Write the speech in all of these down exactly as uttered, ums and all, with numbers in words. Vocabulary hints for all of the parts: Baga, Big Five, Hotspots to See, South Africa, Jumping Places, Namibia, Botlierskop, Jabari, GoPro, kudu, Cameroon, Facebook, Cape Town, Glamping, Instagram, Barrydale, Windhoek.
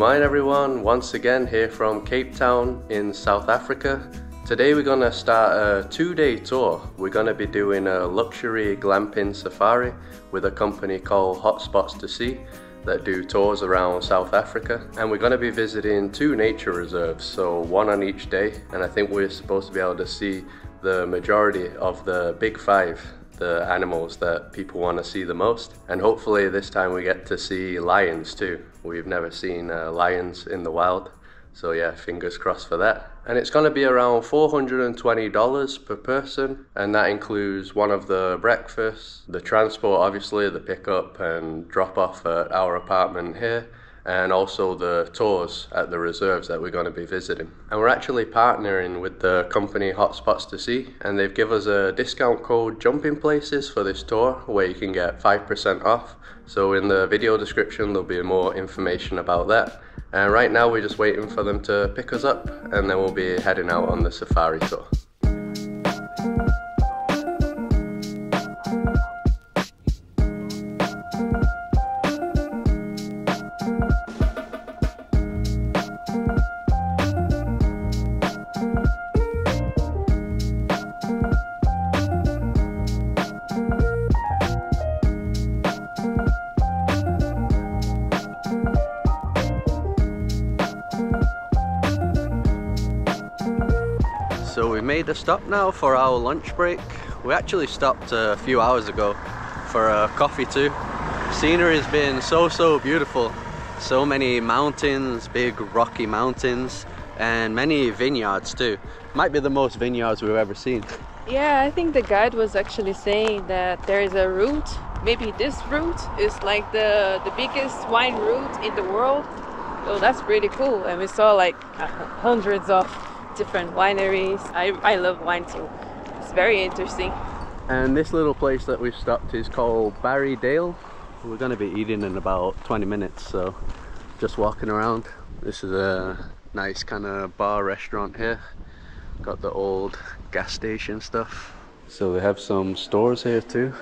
mine everyone, once again here from Cape Town in South Africa. Today we're going to start a two-day tour. We're going to be doing a luxury glamping safari with a company called Hotspots to See that do tours around South Africa, and we're going to be visiting two nature reserves, so one on each day, and I think we're supposed to be able to see the majority of the big five, the animals that people want to see the most. And hopefully this time we get to see lions too. We've never seen uh, lions in the wild, so yeah, fingers crossed for that. And it's going to be around four hundred twenty dollars per person, and that includes one of the breakfasts, the transport obviously, the pickup and drop off at our apartment here, and also the tours at the reserves that we're going to be visiting. And we're actually partnering with the company Hotspots to See, and they've given us a discount code Jumping Places for this tour where you can get five percent off. So in the video description there'll be more information about that. And right now we're just waiting for them to pick us up and then we'll be heading out on the safari tour. So we made a stop now for our lunch break. We actually stopped a few hours ago for a coffee too. Scenery has been so so beautiful. So many mountains, big rocky mountains, and many vineyards too. Might be the most vineyards we've ever seen. Yeah, I think the guide was actually saying that there is a route. Maybe this route is like the, the biggest wine route in the world. So that's pretty cool. And we saw like hundreds of different wineries. I, I love wine too. It's very interesting. And this little place that we've stopped is called Barrydale. We're going to be eating in about twenty minutes, so just walking around. This is a nice kind of bar restaurant here. Got the old gas station stuff. So they have some stores here too.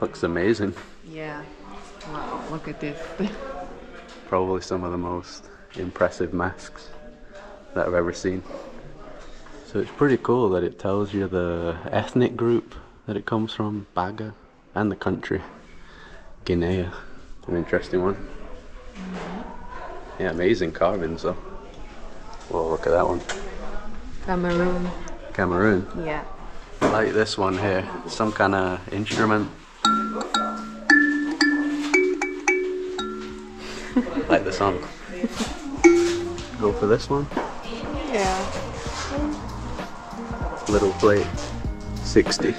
Looks amazing. Yeah. Wow, look at this. Probably some of the most impressive masks that I've ever seen. So it's pretty cool that it tells you the ethnic group that it comes from, Baga, and the country, Guinea. An interesting one. Mm-hmm. Yeah, amazing carvings though. Whoa, look at that one. Cameroon. Cameroon? Yeah. I like this one here, some kind of instrument. I like the song. Go for this one. Yeah. Little plate, sixty.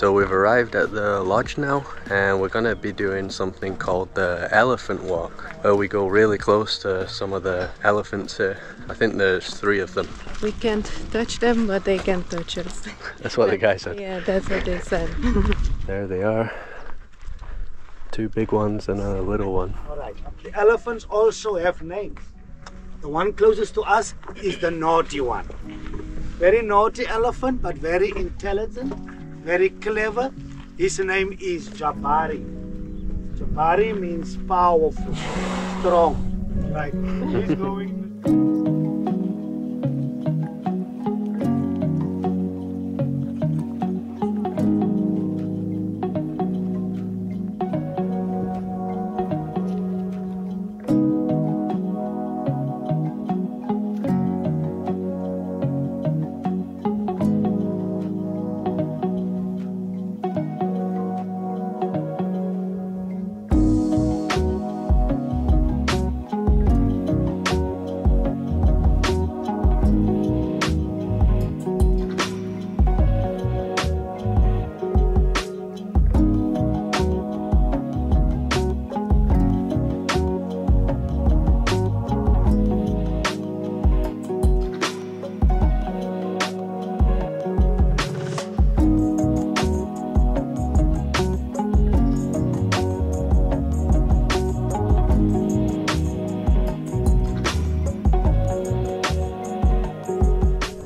So we've arrived at the lodge now, and we're going to be doing something called the elephant walk, where we go really close to some of the elephants here. I think there's three of them. We can't touch them, but they can touch us. That's what the guy said. Yeah, that's what they said. There they are. Two big ones and a little one. Alright, the elephants also have names. The one closest to us is the naughty one. Very naughty elephant, but very intelligent. Very clever. His name is Jabari. Jabari means powerful, strong. Right. He's going.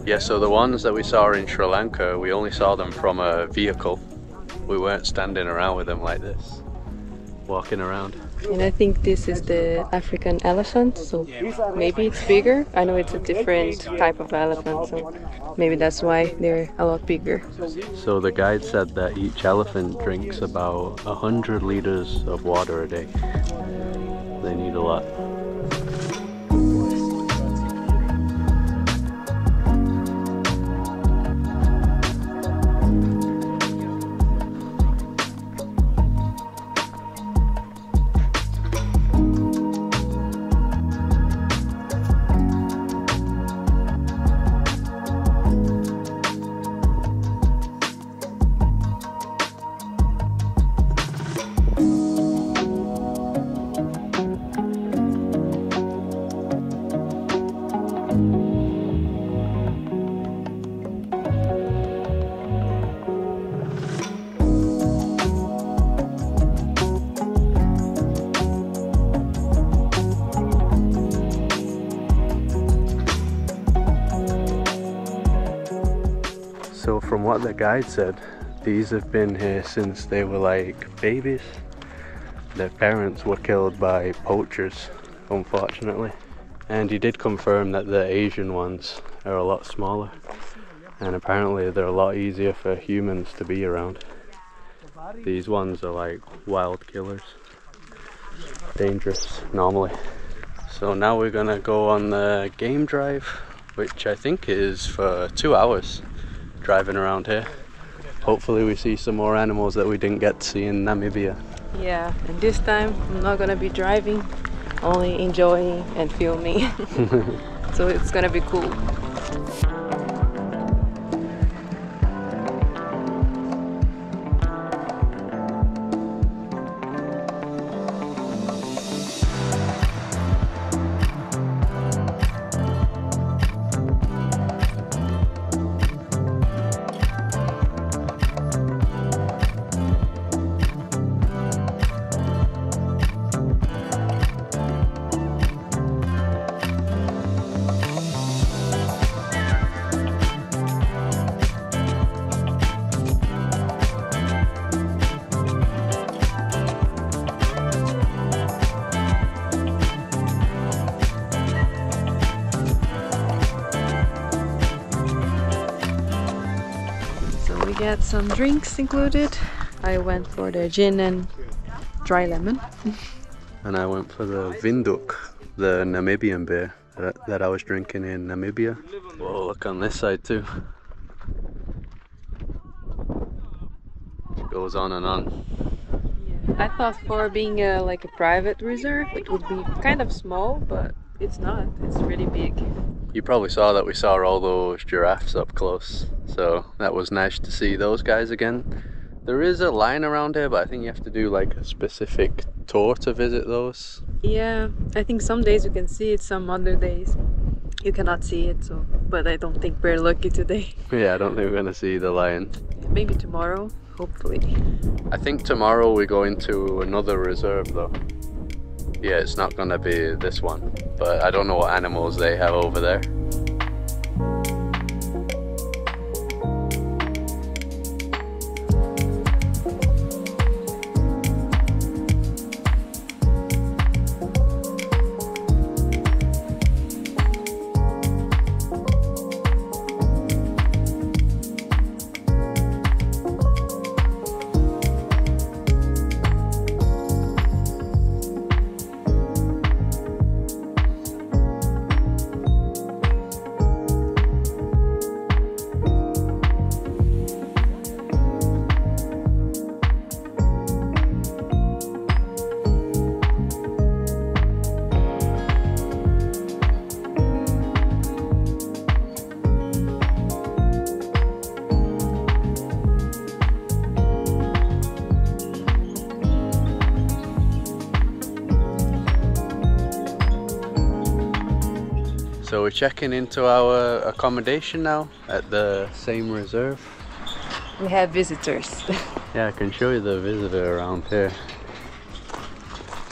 Yeah, so the ones that we saw in Sri Lanka, we only saw them from a vehicle. We weren't standing around with them like this, walking around. And I think this is the African elephant, so maybe it's bigger. I know it's a different type of elephant, so maybe that's why they're a lot bigger. So the guide said that each elephant drinks about one hundred liters of water a day. They need a lot. So from what the guide said, these have been here since they were like babies. Their parents were killed by poachers, unfortunately. And he did confirm that the Asian ones are a lot smaller. And apparently they're a lot easier for humans to be around. These ones are like wild killers. Dangerous, normally. So now we're gonna go on the game drive, which I think is for two hours. Driving around here. Hopefully we see some more animals that we didn't get to see in Namibia. Yeah, and this time I'm not gonna be driving, only enjoying and filming. So it's gonna be cool. Get some drinks included. I went for the gin and dry lemon. And I went for the Windhoek, the Namibian beer that, that I was drinking in Namibia. Whoa, look on this side too. It goes on and on. I thought for being a, like a private reserve it would be kind of small, but it's not. It's really big. You probably saw that we saw all those giraffes up close, so that was nice to see those guys again. There is a line around here, but I think you have to do like a specific tour to visit those. Yeah, I think some days you can see it, some other days you cannot see it, so but I don't think we're lucky today. Yeah, I don't think we're gonna see the lion. Yeah, maybe tomorrow, hopefully. I think tomorrow we go into another reserve though. Yeah, it's not gonna be this one, but I don't know what animals they have over there. So we're checking into our accommodation now at the same reserve. We have visitors. Yeah, I can show you the visitor around here.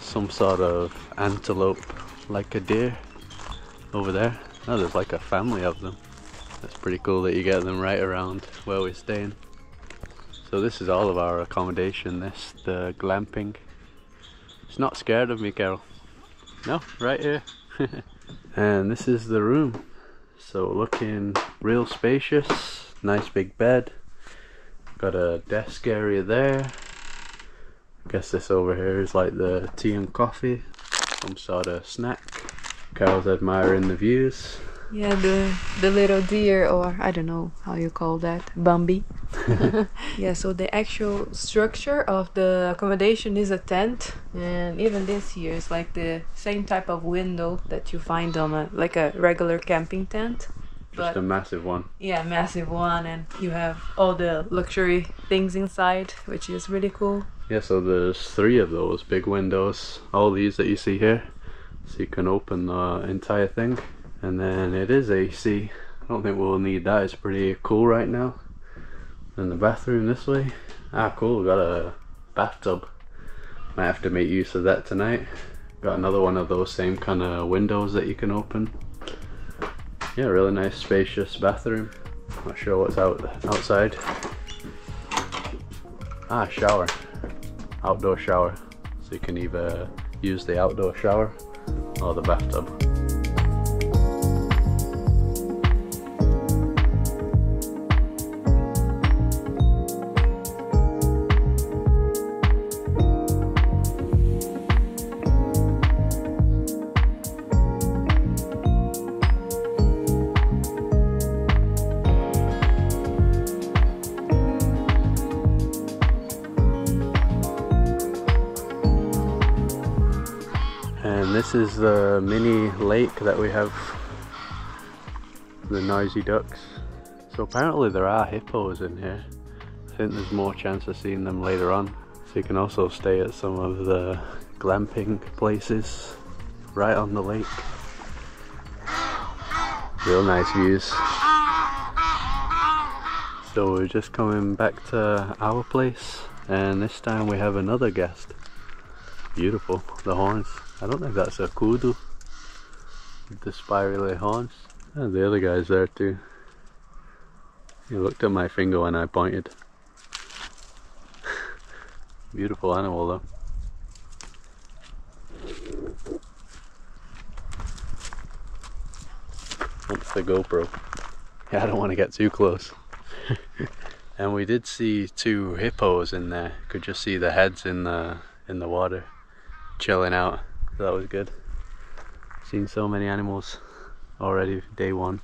Some sort of antelope, like a deer over there. Oh, there's like a family of them. That's pretty cool that you get them right around where we're staying. So this is all of our accommodation, this, the glamping. It's not scared of me, Carol. No, right here. And this is the room. So looking real spacious, nice big bed. Got a desk area there. I guess this over here is like the tea and coffee, some sort of snack. Carol's admiring the views. Yeah, the, the little deer, or I don't know how you call that, Bambi. Yeah, so the actual structure of the accommodation is a tent, and even this here is like the same type of window that you find on a like a regular camping tent. Just but, a massive one. Yeah, massive one, and you have all the luxury things inside, which is really cool. Yeah, so there's three of those big windows, all these that you see here, so you can open the entire thing. And then it is A C. I don't think we'll need that. It's pretty cool right now. And the bathroom this way. Ah, cool. We've got a bathtub. Might have to make use of that tonight. Got another one of those same kind of windows that you can open. Yeah, really nice, spacious bathroom. Not sure what's out outside. Ah, shower. Outdoor shower. So you can either use the outdoor shower or the bathtub. This is the mini lake that we have, the noisy ducks. So apparently there are hippos in here. I think there's more chance of seeing them later on. So you can also stay at some of the glamping places right on the lake. Real nice views. So we're just coming back to our place, and this time we have another guest. Beautiful, the horns. I don't think that's a kudu, the spirally horns. And the other guy's there too. He looked at my finger when I pointed. Beautiful animal though. That's the GoPro. Yeah, I don't want to get too close. And we did see two hippos in there. Could just see the heads in the in the water, chilling out. That was good. Seen so many animals already day one.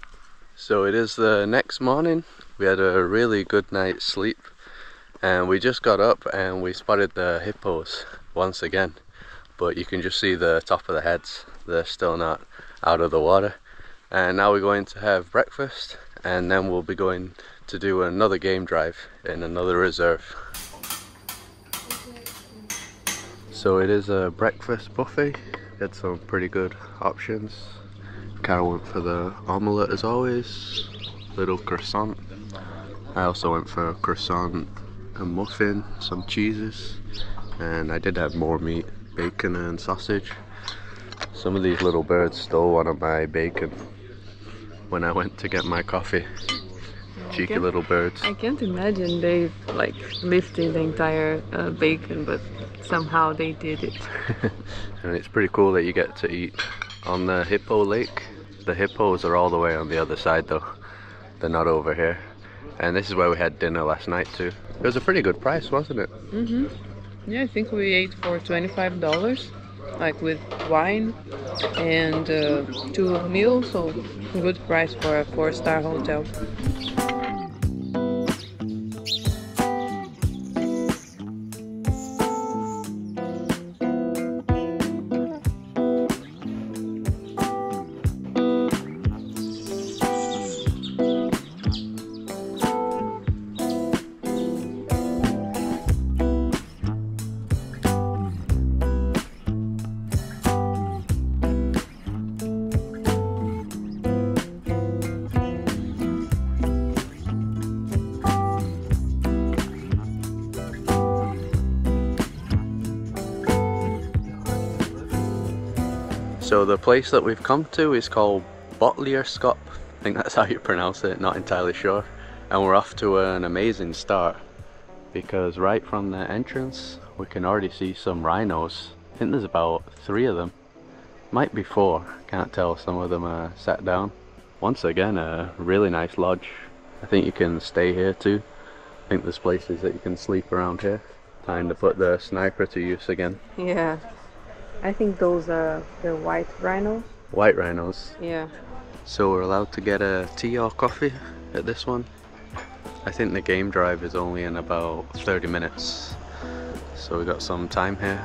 So it is the next morning. We had a really good night's sleep, and we just got up and we spotted the hippos once again, but you can just see the top of the heads. They're still not out of the water. And now we're going to have breakfast, and then we'll be going to do another game drive in another reserve. So it is a breakfast buffet. Had some pretty good options. Carol went for the omelette as always, little croissant. I also went for a croissant, a muffin, some cheeses, and I did have more meat, bacon and sausage. Some of these little birds stole one of my bacon when I went to get my coffee. Cheeky little birds. I can't imagine they like lifted the entire uh, bacon, but somehow they did it. And it's pretty cool that you get to eat on the hippo lake. The hippos are all the way on the other side though. They're not over here. And this is where we had dinner last night too. It was a pretty good price, wasn't it? Mm-hmm. Yeah, I think we ate for twenty-five dollars. Like with wine and uh, two meals, so good price for a four-star hotel. So the place that we've come to is called Botlierskop, I think that's how you pronounce it, not entirely sure. And we're off to an amazing start, because right from the entrance we can already see some rhinos. I think there's about three of them, might be four, can't tell, some of them are sat down. Once again, a really nice lodge. I think you can stay here too. I think there's places that you can sleep around here. Time to put the sniper to use again. Yeah, I think those are the white rhinos. White rhinos? Yeah. So we're allowed to get a tea or coffee at this one. I think the game drive is only in about thirty minutes, so we got some time here.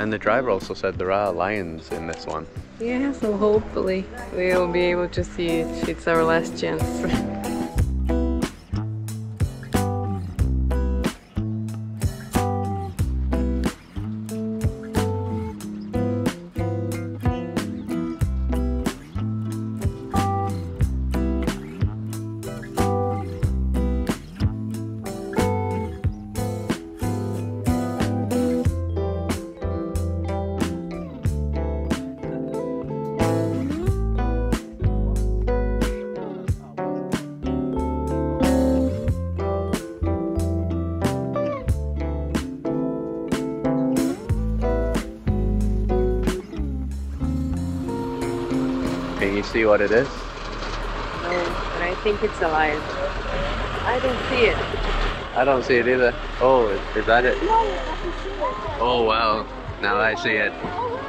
And the driver also said there are lions in this one. Yeah, so hopefully we'll be able to see it. It's our last chance. Can you see what it is? No, but I think it's a lion. I don't see it. I don't see it either. Oh, is, is that it? No, I can see it. Oh wow, now I see it. Oh, wow.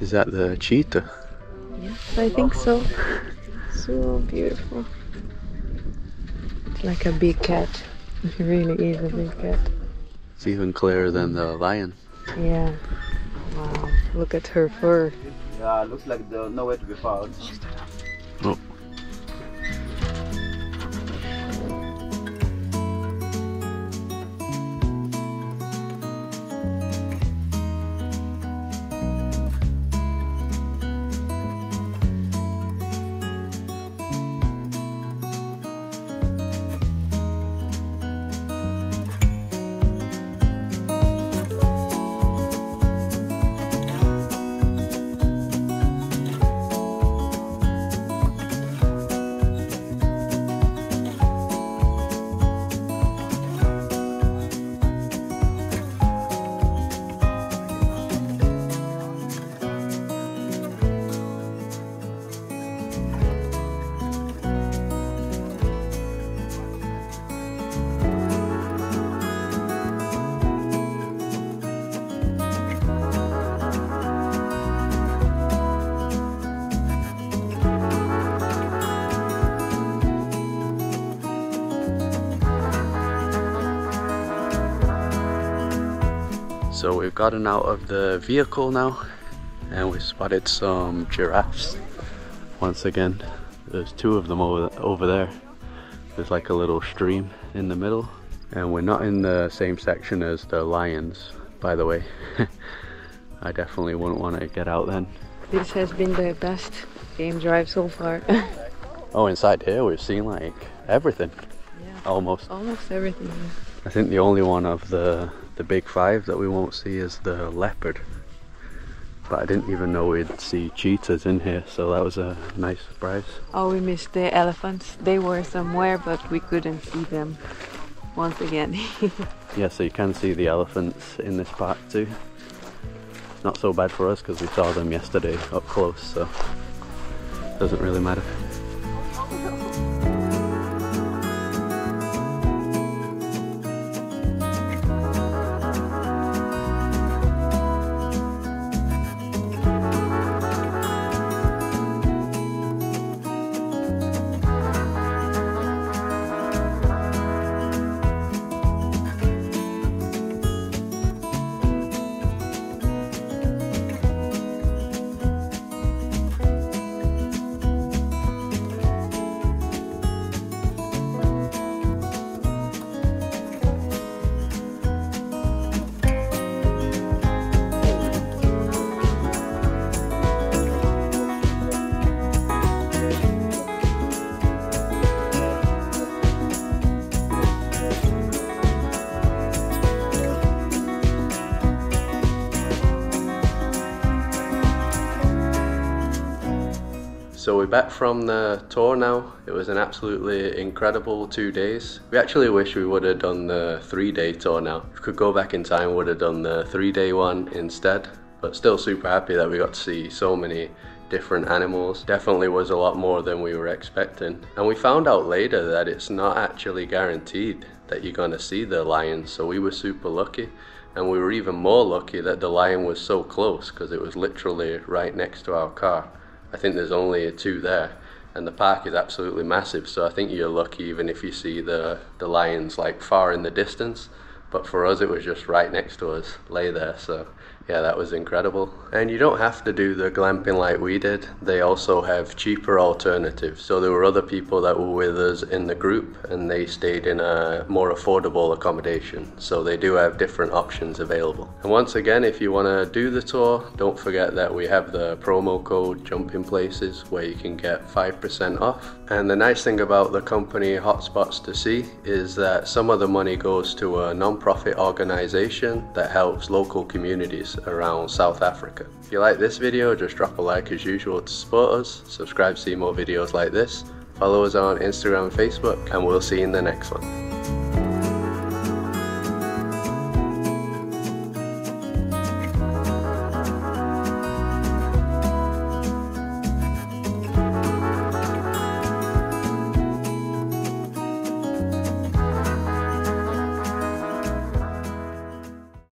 Is that the cheetah? Yes, I think so. So beautiful. It's like a big cat. It really is a big cat. It's even clearer than the lion. Yeah. Wow. Look at her fur. Yeah, looks like there's nowhere to be found. Oh. So we've gotten out of the vehicle now, and we spotted some giraffes. Once again, there's two of them over, over there. There's like a little stream in the middle. And we're not in the same section as the lions, by the way. I definitely wouldn't want to get out then. This has been the best game drive so far. Oh, inside here we've seen like everything. Yeah. Almost. Almost everything. I think the only one of the The big five that we won't see is the leopard, but I didn't even know we'd see cheetahs in here, so that was a nice surprise. Oh, we missed the elephants. They were somewhere, but we couldn't see them once again. Yeah, so you can see the elephants in this park too. Not so bad for us because we saw them yesterday up close, so it doesn't really matter. So we're back from the tour now. It was an absolutely incredible two days. We actually wish we would have done the three day tour now. If we could go back in time, we would have done the three day one instead. But still super happy that we got to see so many different animals. Definitely was a lot more than we were expecting. And we found out later that it's not actually guaranteed that you're gonna see the lions. So we were super lucky. And we were even more lucky that the lion was so close, because it was literally right next to our car. I think there's only two there, and the park is absolutely massive, so I think you're lucky even if you see the, the lions like far in the distance. But for us, it was just right next to us, lay there, so yeah, that was incredible. And you don't have to do the glamping like we did. They also have cheaper alternatives. So there were other people that were with us in the group, and they stayed in a more affordable accommodation. So they do have different options available. And once again, if you want to do the tour, don't forget that we have the promo code Jumping Places, where you can get five percent off. And the nice thing about the company Hotspots to See is that some of the money goes to a non-profit Profit organization that helps local communities around South Africa. If you like this video, just drop a like as usual to support us. Subscribe to see more videos like this. Follow us on Instagram and Facebook, and we'll see you in the next one.